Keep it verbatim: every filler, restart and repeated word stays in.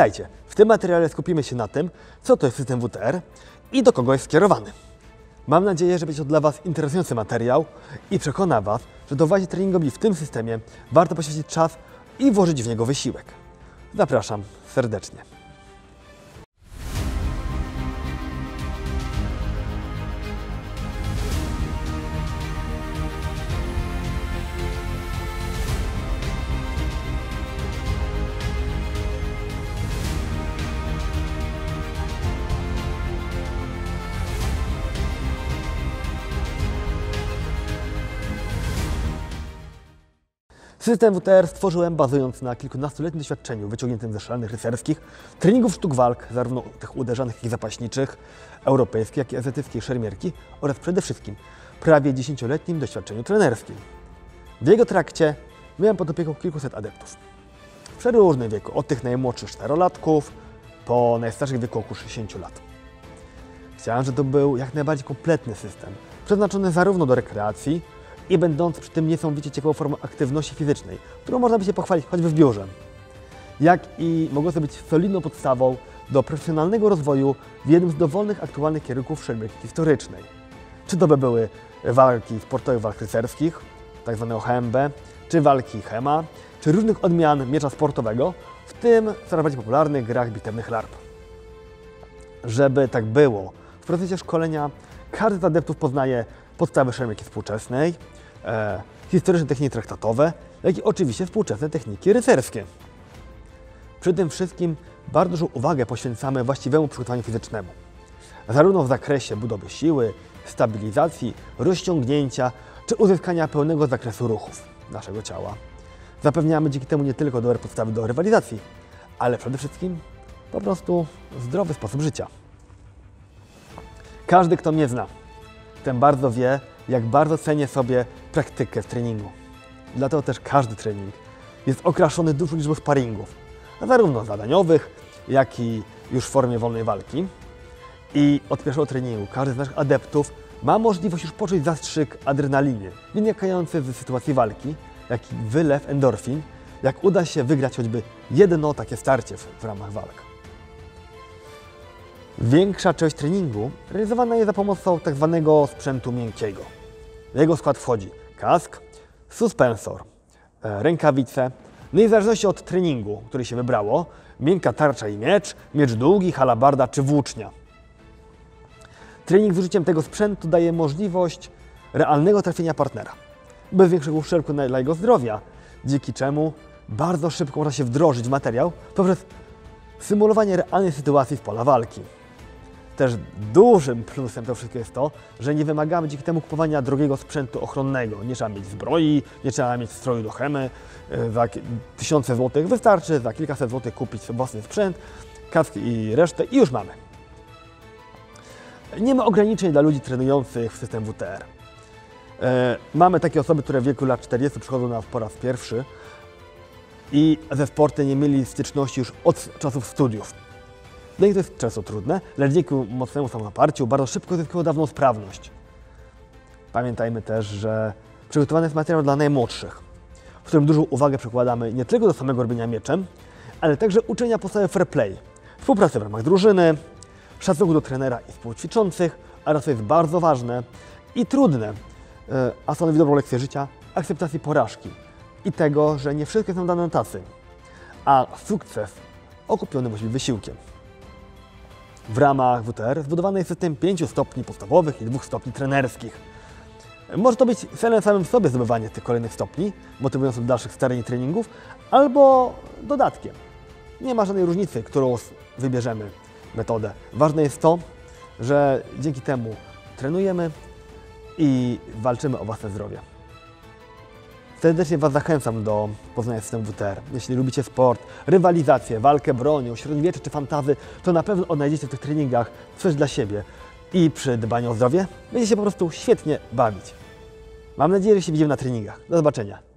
Witajcie! W tym materiale skupimy się na tym, co to jest system W T R i do kogo jest skierowany. Mam nadzieję, że będzie to dla Was interesujący materiał i przekona Was, że do właśnie treningowi w tym systemie warto poświęcić czas i włożyć w niego wysiłek. Zapraszam serdecznie. System W T R stworzyłem bazując na kilkunastoletnim doświadczeniu wyciągniętym ze szalonych rycerskich, treningów sztuk walk, zarówno tych uderzanych, jak i zapaśniczych, europejskich, jak i azjatyckiej szermierki oraz przede wszystkim prawie dziesięcioletnim doświadczeniu trenerskim. W jego trakcie miałem pod opieką kilkuset adeptów. W przeróżnym wieku, od tych najmłodszych czterolatków po najstarszych wieku około sześćdziesięciu lat. Chciałem, żeby to był jak najbardziej kompletny system, przeznaczony zarówno do rekreacji, i będąc przy tym niesamowicie ciekawą formą aktywności fizycznej, którą można by się pochwalić choćby w biurze, jak i mogące być solidną podstawą do profesjonalnego rozwoju w jednym z dowolnych aktualnych kierunków szermierki historycznej. Czy to by były walki sportowych walk rycerskich, tak zwane H M B, czy walki HEMA, czy różnych odmian miecza sportowego, w tym coraz bardziej popularnych grach bitewnych LARP. Żeby tak było, w procesie szkolenia każdy z adeptów poznaje podstawy szermierki współczesnej, e, historyczne techniki traktatowe, jak i oczywiście współczesne techniki rycerskie. Przy tym wszystkim bardzo dużą uwagę poświęcamy właściwemu przygotowaniu fizycznemu. Zarówno w zakresie budowy siły, stabilizacji, rozciągnięcia, czy uzyskania pełnego zakresu ruchów naszego ciała. Zapewniamy dzięki temu nie tylko dobre podstawy do rywalizacji, ale przede wszystkim po prostu zdrowy sposób życia. Każdy, kto mnie zna, ten bardzo wie, jak bardzo cenię sobie praktykę w treningu. Dlatego też każdy trening jest okraszony dużą liczbą sparingów, zarówno zadaniowych, jak i już w formie wolnej walki. I od pierwszego treningu każdy z naszych adeptów ma możliwość już poczuć zastrzyk adrenaliny, wynikający z sytuacji walki, jak i wylew endorfin, jak uda się wygrać choćby jedno takie starcie w, w ramach walk. Większa część treningu realizowana jest za pomocą tzw. sprzętu miękkiego. W jego skład wchodzi kask, suspensor, rękawice, no i w zależności od treningu, który się wybrało, miękka tarcza i miecz, miecz długi, halabarda czy włócznia. Trening z użyciem tego sprzętu daje możliwość realnego trafienia partnera, bez większego uszczerbku dla jego zdrowia, dzięki czemu bardzo szybko można się wdrożyć w materiał poprzez symulowanie realnej sytuacji w pola walki. Też dużym plusem tego wszystkiego jest to, że nie wymagamy dzięki temu kupowania drogiego sprzętu ochronnego. Nie trzeba mieć zbroi, nie trzeba mieć stroju do hemy. Za tysiące złotych wystarczy, za kilkaset złotych kupić własny sprzęt, kask i resztę i już mamy. Nie ma ograniczeń dla ludzi trenujących w system W T R. Mamy takie osoby, które w wieku lat czterdziestu przychodzą na nas po raz pierwszy i ze sportem nie mieli styczności już od czasów studiów. Dla nich to jest często trudne, lecz dzięki mocnemu samoparciu bardzo szybko zyskują dawną sprawność. Pamiętajmy też, że przygotowany jest materiał dla najmłodszych, w którym dużą uwagę przykładamy nie tylko do samego robienia mieczem, ale także uczenia podstawy fair play, współpracy w ramach drużyny, szacunku do trenera i współćwiczących, oraz co jest bardzo ważne i trudne, a stanowi dobrą lekcję życia, akceptacji porażki i tego, że nie wszystkie są dane na tacy, a sukces okupiony musi być wysiłkiem. W ramach W T R zbudowany jest system pięciu stopni podstawowych i dwóch stopni trenerskich. Może to być celem samym w sobie zdobywanie tych kolejnych stopni, motywując do dalszych starań i treningów, albo dodatkiem. Nie ma żadnej różnicy, którą wybierzemy metodę. Ważne jest to, że dzięki temu trenujemy i walczymy o własne zdrowie. Serdecznie Was zachęcam do poznania systemu W T R. Jeśli lubicie sport, rywalizację, walkę bronią, średniowiecze czy fantazy, to na pewno odnajdziecie w tych treningach coś dla siebie i przy dbaniu o zdrowie będziecie się po prostu świetnie bawić. Mam nadzieję, że się widzimy na treningach. Do zobaczenia.